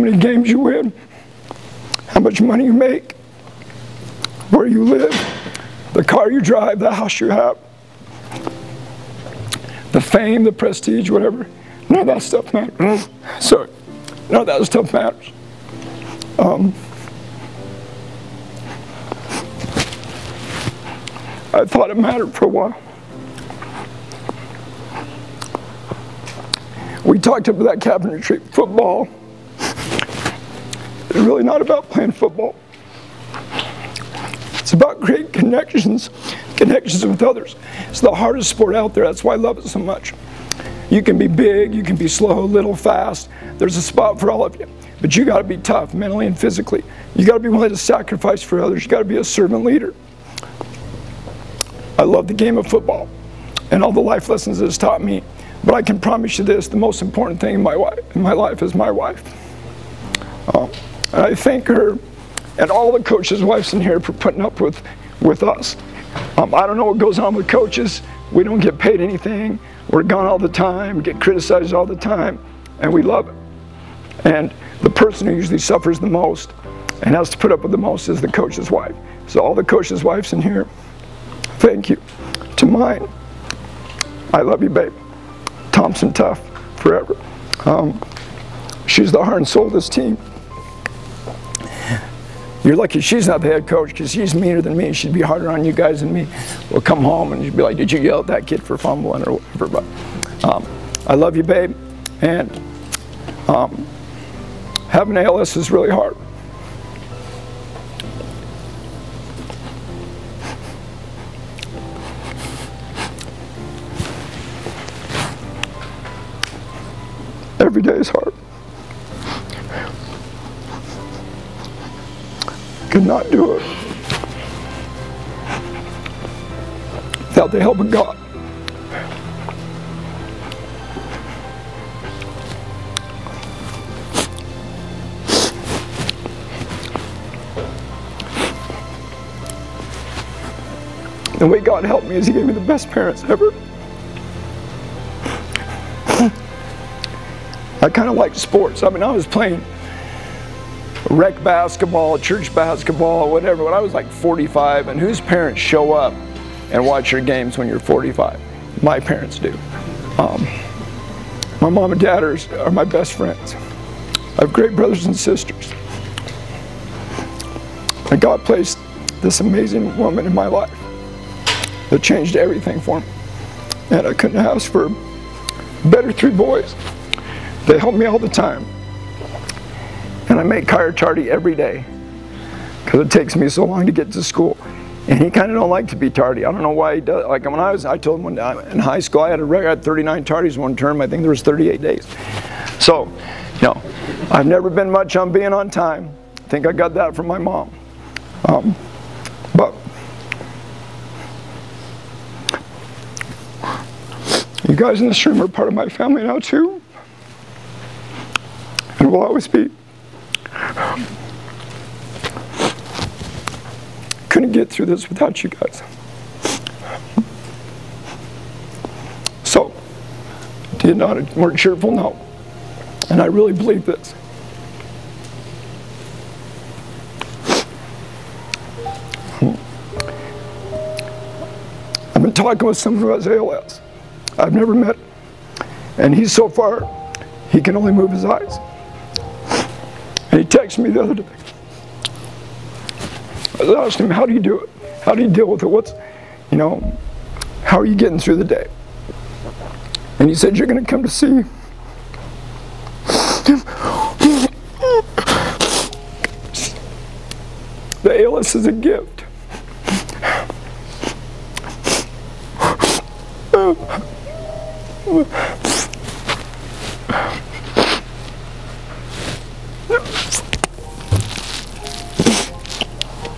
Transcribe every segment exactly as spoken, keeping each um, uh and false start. many games you win, how much money you make, where you live, the car you drive, the house you have, the fame, the prestige, whatever. None of that stuff matters. Sorry, none of that stuff matters. Um, I thought it mattered for a while. We talked about that cabin retreat, football. It's really not about playing football. It's about creating connections, connections with others. It's the hardest sport out there. That's why I love it so much. You can be big, you can be slow, little, fast. There's a spot for all of you. But you gotta be tough, mentally and physically. You gotta be willing to sacrifice for others. You gotta be a servant leader. I love the game of football and all the life lessons it's taught me. But I can promise you this, the most important thing in my, wife, in my life is my wife. Um, and I thank her and all the coaches' wives in here for putting up with, with us. Um, I don't know what goes on with coaches. We don't get paid anything. We're gone all the time, get criticized all the time, and we love it. And the person who usually suffers the most and has to put up with the most is the coach's wife. So all the coaches' wives in here, thank you. To mine, I love you, babe. Thompson tough forever. Um, she's the heart and soul of this team. You're lucky she's not the head coach because she's meaner than me. She'd be harder on you guys than me. We'll come home and she'd be like, did you yell at that kid for fumbling or whatever? But um, I love you, babe. And um, having A L S is really hard. Every day is hard. Could not do it without the help of God. The way God helped me is He gave me the best parents ever. I kind of like sports. I mean, I was playing rec basketball, church basketball, whatever, when I was like forty-five, and whose parents show up and watch your games when you're forty-five? My parents do. Um, my mom and dad are, are my best friends. I have great brothers and sisters. And God placed this amazing woman in my life that changed everything for me. And I couldn't ask for better three boys. They help me all the time. And I make Kyra tardy every day because it takes me so long to get to school. And he kind of don't like to be tardy. I don't know why he does. Like when I was, I told him when I, in high school, I had a record, I had thirty-nine tardies one term. I think there was thirty-eight days. So, you know, I've never been much on being on time. I think I got that from my mom. Um, but you guys in this room are part of my family now too. And will always be. Couldn't get through this without you guys. So, did not more cheerful, no. And I really believe this. I've been talking with someone who has A L S. I've never met him. And he's so far, he can only move his eyes. And he texted me the other day. I asked him, how do you do it? How do you deal with it? What's, you know, how are you getting through the day? And he said, you're going to come to see the A L S is a gift.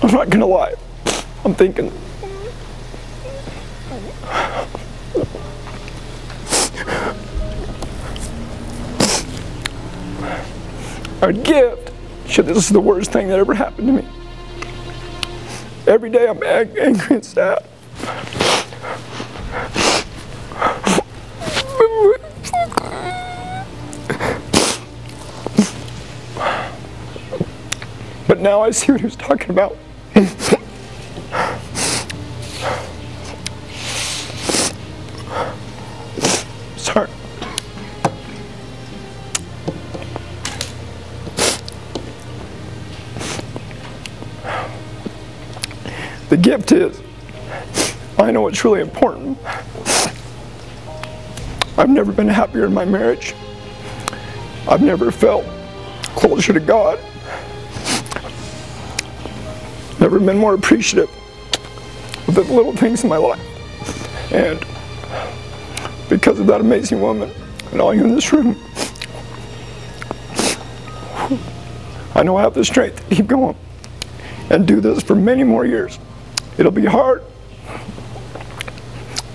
I'm not gonna lie, I'm thinking, our gift, shit, this is the worst thing that ever happened to me. Every day I'm angry and sad. but now I see what he was talking about. Sorry. The gift is, I know it's really important. I've never been happier in my marriage. I've never felt closer to God. Never been more appreciative of the little things in my life. And because of that amazing woman and all you in this room, I know I have the strength to keep going and do this for many more years. It'll be hard,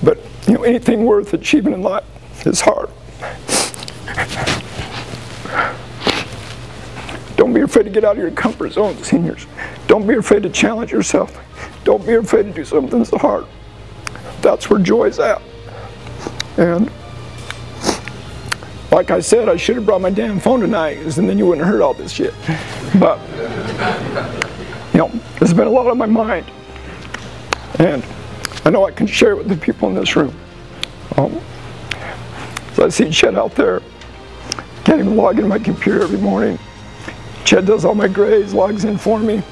but you know, anything worth achieving in life is hard. Don't be afraid to get out of your comfort zone, seniors. Don't be afraid to challenge yourself. Don't be afraid to do something that's hard. That's where joy's at. And like I said, I should have brought my damn phone tonight, and then you wouldn't have heard all this shit. But you know, there's been a lot on my mind, and I know I can share it with the people in this room. Um, so I see Chet out there. Can't even log into my computer every morning. Chet does all my grades, logs in for me.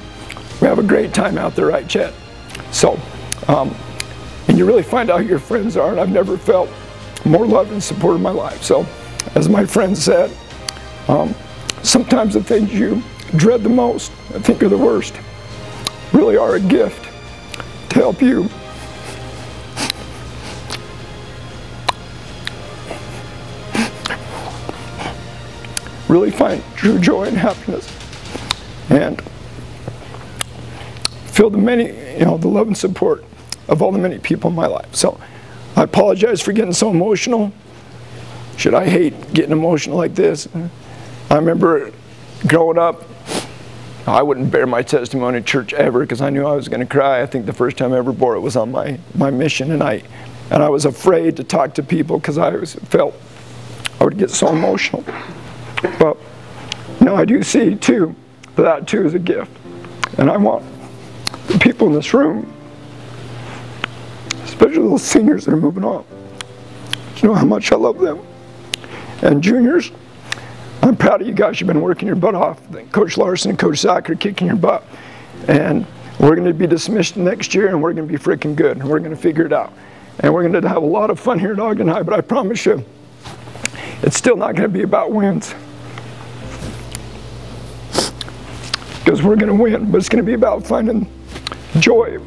We have a great time out there, right, Chet? So, um, and you really find out who your friends are, and I've never felt more love and support in my life. So, as my friend said, um, sometimes the things you dread the most, I think are the worst, really are a gift to help you really find true joy and happiness and feel the many, you know, the love and support of all the many people in my life. So I apologize for getting so emotional. Should I hate getting emotional like this? I remember growing up, I wouldn't bear my testimony in church ever because I knew I was going to cry. I think the first time I ever bore it was on my, my mission, and I, and I was afraid to talk to people because I always felt I would get so emotional. But you know, I do see too, that too is a gift. And I want the people in this room, especially those seniors that are moving on, to know how much I love them. And juniors, I'm proud of you guys. You've been working your butt off. Coach Larson and Coach Zach are kicking your butt. And we're going to be dismissed next year, and we're going to be freaking good. And we're going to figure it out. And we're going to have a lot of fun here at Ogden High. But I promise you, it's still not going to be about wins. Because we're going to win. But it's going to be about finding joy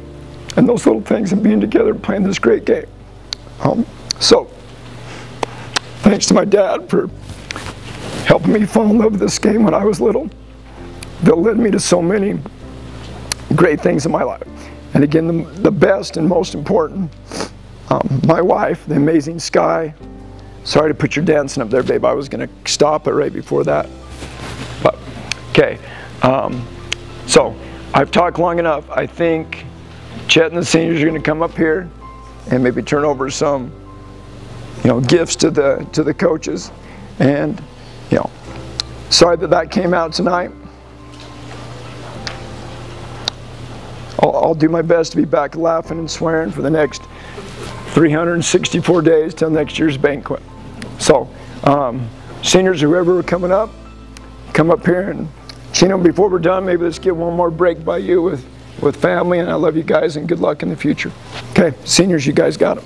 and those little things and being together and playing this great game. Um, so, thanks to my dad for helped me fall in love with this game when I was little. That led me to so many great things in my life. And again, the, the best and most important, um, my wife, the amazing Sky. Sorry to put your dancing up there, babe. I was gonna stop it right before that. But, okay. Um, so, I've talked long enough. I think Chet and the seniors are gonna come up here and maybe turn over some, you know, gifts to the, to the coaches. And you know, sorry that that came out tonight. I'll, I'll do my best to be back laughing and swearing for the next three hundred sixty-four days till next year's banquet. So, um, seniors, whoever are coming up, come up here. And Chino, before we're done, maybe let's get one more break by you with, with family. And I love you guys, and good luck in the future. Okay, seniors, you guys got them.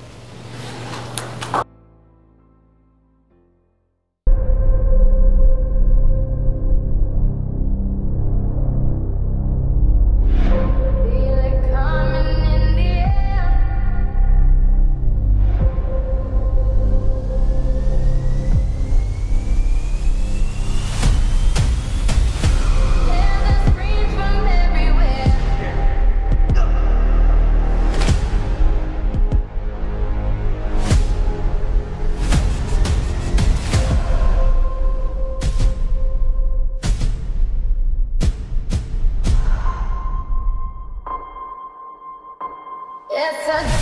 Yes, sir.